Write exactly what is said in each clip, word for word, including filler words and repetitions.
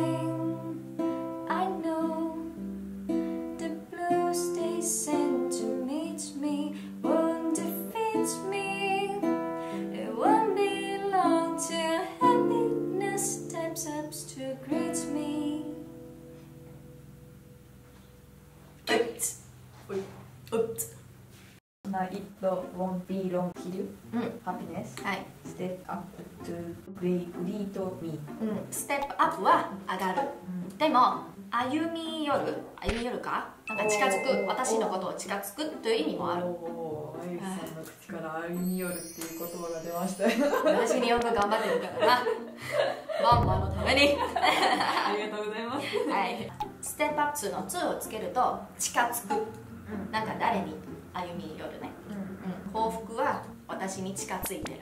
thing I know. The blues they send to meet me won't defeat me. It won't be long till happiness steps up to greet me. Oops. Oops. It won't be long till happiness step up to greet me. Step up は上がる。でも歩み寄る、歩み寄るか、なんか近づく、私のことを近づくという意味もある。あゆさんの口から歩み寄るっていう言葉が出ました。私日本語頑張ってるからな。マンマのために。ありがとうございます。はい。ステップアップのツーをつけると近づく。なんか誰に。歩み寄るね。幸福は私に近づいてる。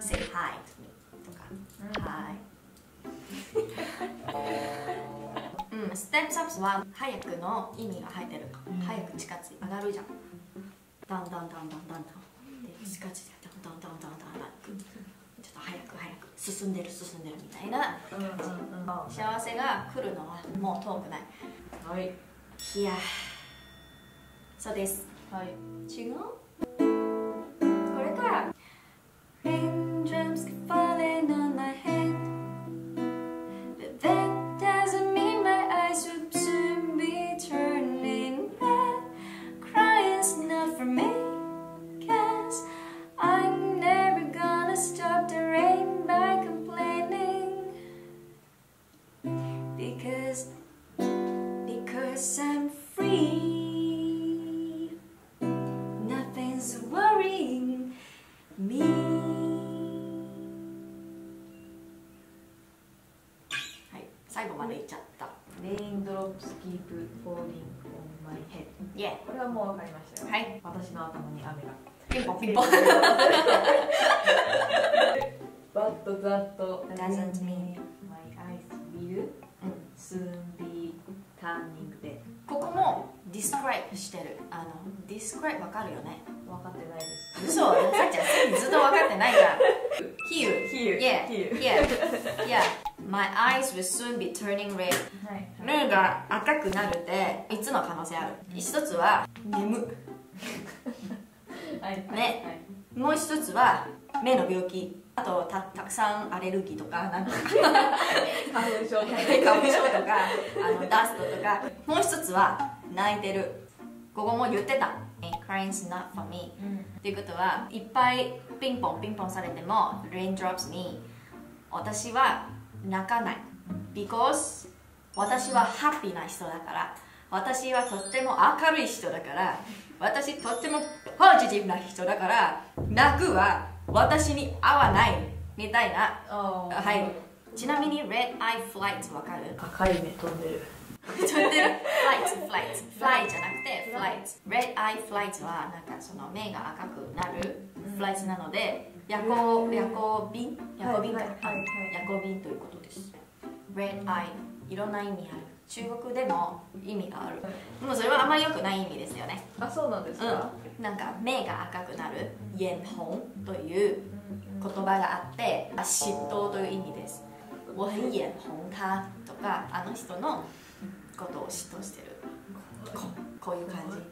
Say hi to me とか。はい。うん。ステップアップは早くの意味が入ってる。早く近づいて上がるじゃん。だんだんだんだんだんだん。で近づいてだんだんだんだんだんだん。ちょっと早く早く進んでる進んでるみたいな感じ。幸せが来るのはもう遠くない。はい。いや。そうです。はい。違う？これか。Raindrops keep falling on my head, but that doesn't mean my eyes will soon be turning red. Crying's not for me, 'cause I'm never gonna stop the rain by complaining. Because, because I'm free. Me. Raindrops keep falling on my head. Yeah. これはもうわかりましたよ。はい。私の頭に雨が。ピンポンピンポン。But that doesn't mean my eyes will soon be turning red. ここも describe してる。あの describe わかるよね。分かってないです。嘘。さっちゃんずっと分かってないから。Here, here, yeah, yeah, yeah. My eyes will soon be turning red. 目が赤くなるっていつの可能性ある？一つは眠。ね。もう一つは目の病気。あとたたくさんアレルギーとかなんか花粉症とかあのダストとか。もう一つは泣いてる。ここも言ってた。Crying's not for me. っていうことはいっぱいピンポンピンポンされても Raindrops に私は泣かない because 私はハッピーな人だから、私はとっても明るい人だから、私とってもポジティブな人だから、泣くは私に合わないみたいな、はい。ちなみに Red Eye Flight 分かる？赤い目飛んでる飛んでる。フライト、フライト、フライトじゃなくてフライト。レッドアイフライトはなんかその目が赤くなるフライトなので、夜行夜行便、夜行便か、夜行便ということです。レッドアイ、いろんな意味ある。中国でも意味がある。もうそれはあんまり良くない意味ですよね。あ、そうなんですか。なんか目が赤くなる、眼紅という言葉があって、嫉妬という意味です。我很眼紅他とか、あの人のことを嫉妬してる。こ、こういう感じ。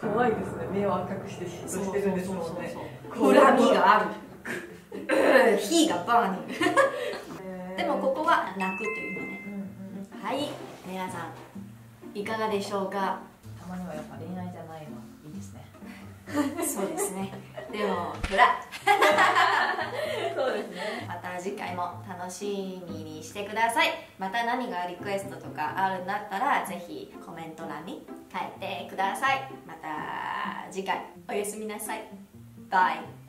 怖いですね。目を赤くして嫉妬してるんですもんね。恨みがある。火がバーニング。でもここは泣くという意味ね。はい、皆さんいかがでしょうか。たまにはやっぱ恋愛じゃないのいいですね。そうですね。でもほら。そうですね。また次回も楽しみにしてください。また何がリクエストとかあるんだったらぜひコメント欄に書いてください。また次回おやすみなさい。バイ。